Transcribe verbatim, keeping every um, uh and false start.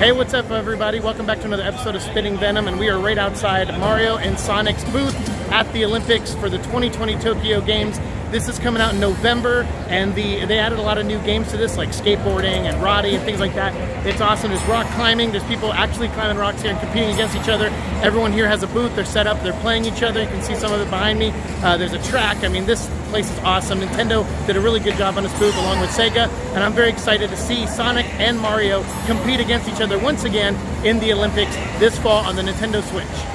Hey, what's up everybody? Welcome back to another episode of Spinning Venom, and we are right outside Mario and Sonic's booth at the Olympics for the twenty twenty Tokyo Games. This is coming out in November, and the they added a lot of new games to this, like skateboarding and roddie and things like that. It's awesome. There's rock climbing. There's people actually climbing rocks here and competing against each other. Everyone here has a booth. They're set up. They're playing each other. You can see some of it behind me. Uh, there's a track. I mean, this place is awesome. Nintendo did a really good job on this booth along with Sega, and I'm very excited to see Sonic and Mario compete against each other once again in the Olympics this fall on the Nintendo Switch.